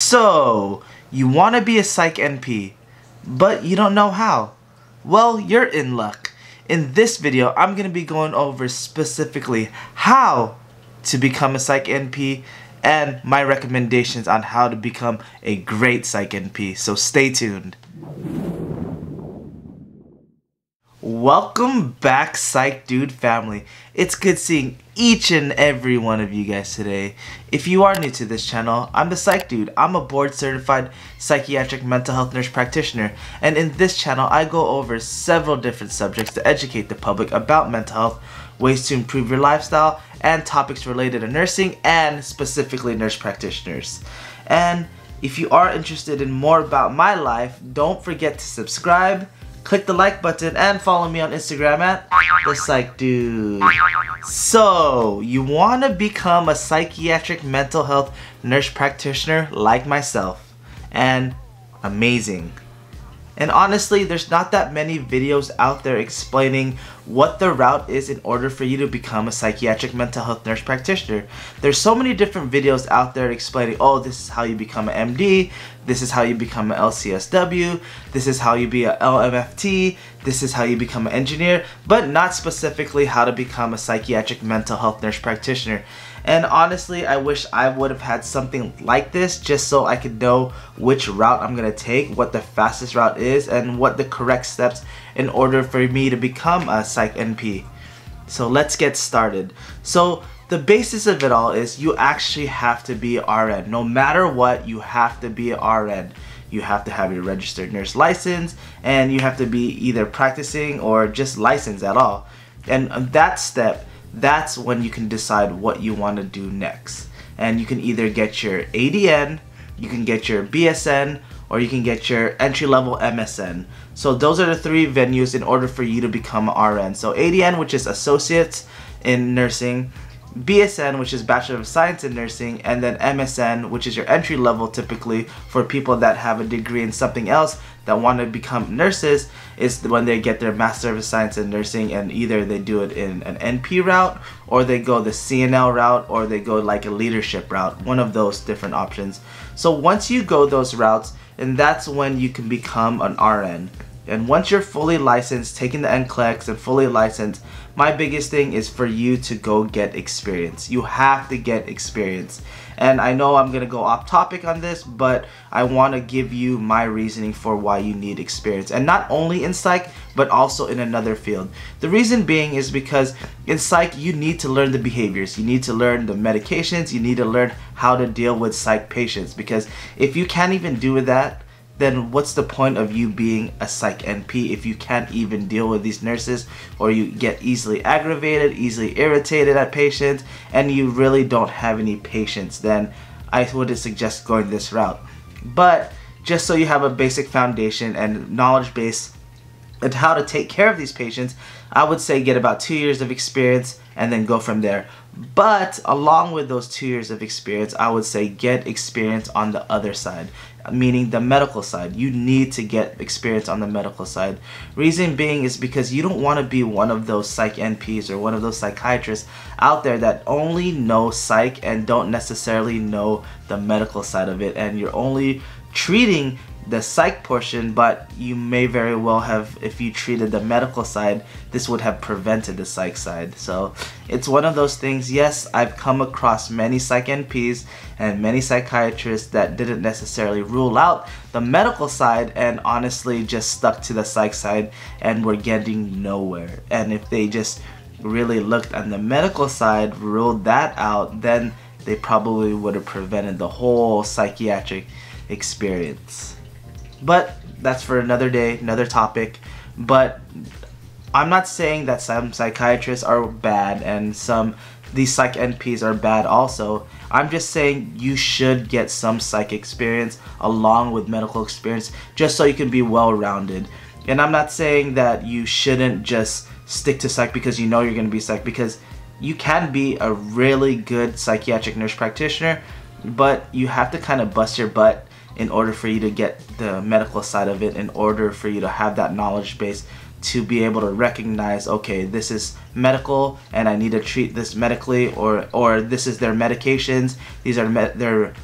So, you want to be a Psych NP, but you don't know how. Well, you're in luck. In this video, I'm going to be going over specifically how to become a Psych NP and my recommendations on how to become a great Psych NP, so stay tuned. Welcome back, Psych Dude family. It's good seeing each and every one of you guys today. If you are new to this channel, I'm the Psych Dude. I'm a board certified psychiatric mental health nurse practitioner, and in this channel I go over several different subjects to educate the public about mental health, ways to improve your lifestyle, and topics related to nursing and specifically nurse practitioners. And if you are interested in more about my life, don't forget to subscribe, click the like button, and follow me on Instagram at the Psych Dude. So, you want to become a psychiatric mental health nurse practitioner like myself. And amazing. And honestly, there's not that many videos out there explaining what the route is in order for you to become a psychiatric mental health nurse practitioner. There's so many different videos out there explaining, oh, this is how you become an MD, this is how you become an LCSW, this is how you be an LMFT, this is how you become an engineer, but not specifically how to become a psychiatric mental health nurse practitioner. And honestly, I wish I would have had something like this just so I could know which route I'm gonna take, what the fastest route is, and what the correct steps in order for me to become a Psych NP. So let's get started. So the basis of it all is you actually have to be RN. No matter what, you have to be RN. You have to have your registered nurse license, and you have to be either practicing or just licensed at all. And that step, that's when you can decide what you want to do next. And you can either get your ADN, you can get your BSN, or you can get your entry-level MSN. So those are the three venues in order for you to become an RN. So ADN, which is Associates in Nursing, BSN, which is Bachelor of Science in Nursing, and then MSN, which is your entry level typically for people that have a degree in something else that want to become nurses, is when they get their Master of Science in Nursing, and either they do it in an NP route, or they go the CNL route, or they go like a leadership route, one of those different options. So once you go those routes, and that's when you can become an RN. And once you're fully licensed, taking the NCLEX and fully licensed, my biggest thing is for you to go get experience. You have to get experience. And I know I'm gonna go off topic on this, but I wanna give you my reasoning for why you need experience. And not only in psych, but also in another field. The reason being is because in psych, you need to learn the behaviors. You need to learn the medications. You need to learn how to deal with psych patients. Because if you can't even do that, then what's the point of you being a Psych NP if you can't even deal with these nurses, or you get easily aggravated, easily irritated at patients, and you really don't have any patience? Then I would suggest going this route. But just so you have a basic foundation and knowledge base and how to take care of these patients, I would say get about 2 years of experience and then go from there. But along with those 2 years of experience, I would say get experience on the other side, meaning the medical side. You need to get experience on the medical side. Reason being is because you don't want to be one of those Psych NPs or one of those psychiatrists out there that only know psych and don't necessarily know the medical side of it, and you're only treating the psych portion, but you may very well have, if you treated the medical side, this would have prevented the psych side. So it's one of those things. Yes, I've come across many Psych NPs and many psychiatrists that didn't necessarily rule out the medical side and honestly just stuck to the psych side and were getting nowhere. And if they just really looked on the medical side, ruled that out, then they probably would have prevented the whole psychiatric experience. But that's for another day, another topic. But I'm not saying that some psychiatrists are bad and some these Psych NPs are bad also. I'm just saying you should get some psych experience along with medical experience just so you can be well-rounded. And I'm not saying that you shouldn't just stick to psych because you know you're gonna be psych, because you can be a really good psychiatric nurse practitioner, but you have to kind of bust your butt in order for you to get the medical side of it, in order for you to have that knowledge base to be able to recognize, okay, this is medical and I need to treat this medically, or this is their medications, these are their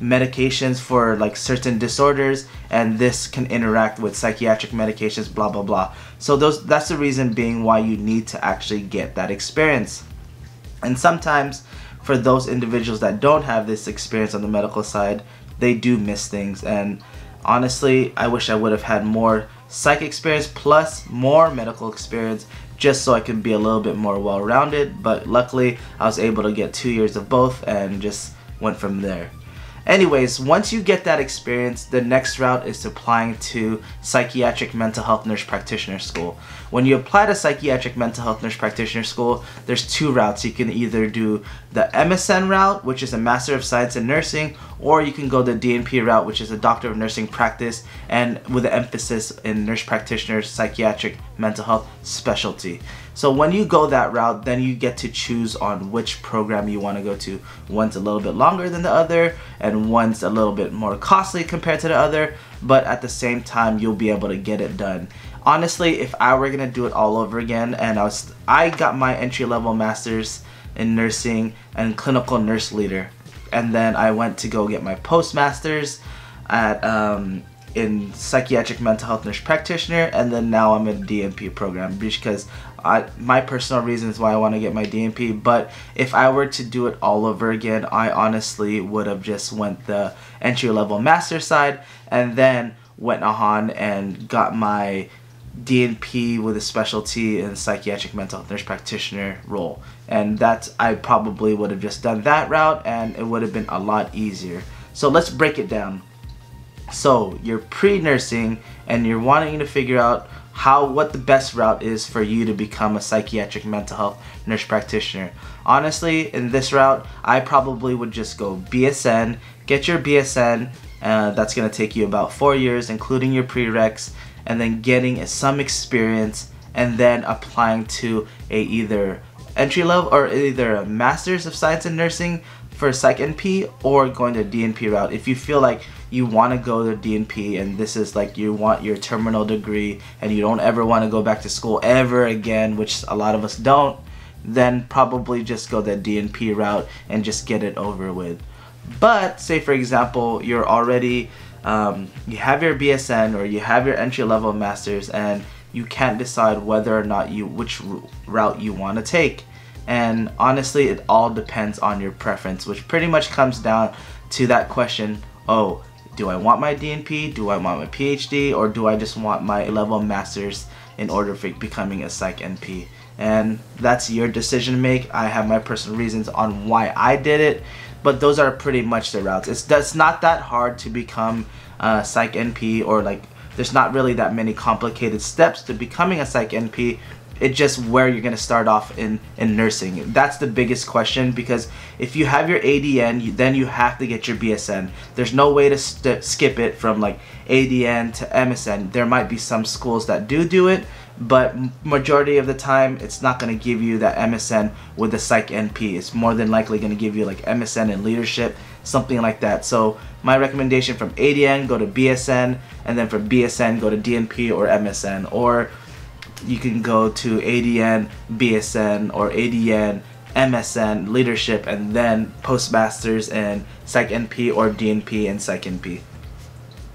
medications for like certain disorders, and this can interact with psychiatric medications, blah blah blah. So that's the reason being why you need to actually get that experience. And sometimes for those individuals that don't have this experience on the medical side, they do miss things. And honestly, I wish I would have had more psych experience plus more medical experience, just so I could be a little bit more well-rounded. But luckily I was able to get 2 years of both and just went from there. Anyways, once you get that experience, the next route is applying to psychiatric mental health nurse practitioner school. When you apply to psychiatric mental health nurse practitioner school, there's two routes. You can either do the MSN route, which is a Master of Science in Nursing, or you can go the DNP route, which is a Doctor of Nursing Practice, and with an emphasis in nurse practitioners, psychiatric mental health specialty. So when you go that route, then you get to choose on which program you want to go to. One's a little bit longer than the other, and one's a little bit more costly compared to the other, but at the same time, you'll be able to get it done. Honestly, if I were gonna do it all over again, and I got my entry-level master's in nursing and clinical nurse leader, and then I went to go get my postmaster's at in psychiatric mental health nurse practitioner, and then now I'm in DNP program because my personal reasons why I want to get my DNP. But if I were to do it all over again, I honestly would have just went the entry-level master side and then went on and got my DNP with a specialty in psychiatric mental health nurse practitioner role. And I probably would have just done that route, and it would have been a lot easier. So let's break it down. So you're pre-nursing and you're wanting to figure out what the best route is for you to become a psychiatric mental health nurse practitioner. Honestly, in this route, I probably would just go BSN, get your BSN, that's gonna take you about 4 years, including your prereqs, and then getting some experience, and then applying to either entry level or either a Master's of Science in Nursing for Psych NP, or going the DNP route. If you feel like you want to go to DNP and this is like you want your terminal degree and you don't ever want to go back to school ever again, which a lot of us don't, then probably just go the DNP route and just get it over with. But say for example, you're already you have your BSN or you have your entry-level master's and you can't decide whether or not which route you want to take. And honestly, it all depends on your preference, which pretty much comes down to that question, oh, do I want my DNP, do I want my PhD, or do I just want my level master's in order for becoming a psych NP? And that's your decision to make. I have my personal reasons on why I did it, but those are pretty much the routes. It's not that hard to become a psych NP, or like there's not really that many complicated steps to becoming a psych NP. It's just where you're gonna start off in nursing. That's the biggest question, because if you have your ADN, then you have to get your BSN. There's no way to skip it from like ADN to MSN. There might be some schools that do it, but majority of the time, it's not gonna give you that MSN with the psych NP. It's more than likely gonna give you like MSN in leadership, something like that. So my recommendation, from ADN, go to BSN, and then from BSN, go to DNP or MSN, or you can go to ADN, BSN, or ADN, MSN, leadership, and then postmasters and psych NP, or DNP and psych NP.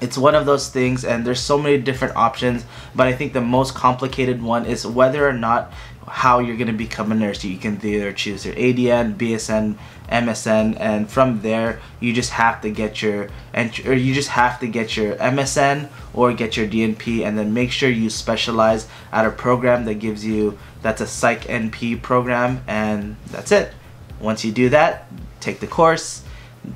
It's one of those things, and there's so many different options, but I think the most complicated one is whether or not how you're going to become a nurse. You can either choose your ADN, BSN, MSN, and from there you just have to get your MSN or get your DNP, and then make sure you specialize at a program that gives you a psych NP program, and that's it. Once you do that, take the course,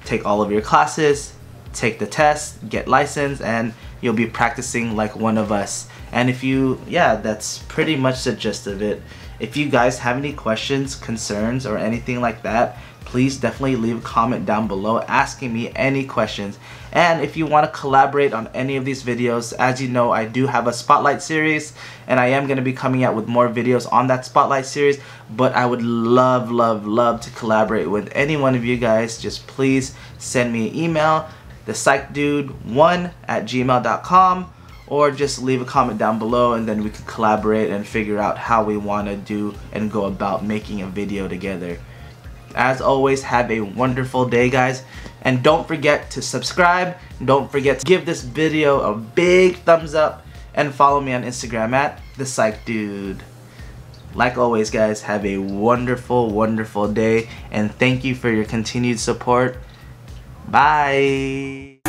take all of your classes, take the test, get licensed, and you'll be practicing like one of us. And if you, yeah, that's pretty much the gist of it. If you guys have any questions, concerns, or anything like that, please definitely leave a comment down below asking me any questions. And if you want to collaborate on any of these videos, as you know, I do have a Spotlight series, and I am going to be coming out with more videos on that Spotlight series, but I would love, love, love to collaborate with any one of you guys. Just please send me an email, thepsychdude1@gmail.com, or just leave a comment down below, and then we can collaborate and figure out how we want to do and go about making a video together. As always, have a wonderful day, guys. And don't forget to subscribe. Don't forget to give this video a big thumbs up and follow me on Instagram at the Psych Dude. Like always, guys, have a wonderful, wonderful day, and thank you for your continued support. Bye.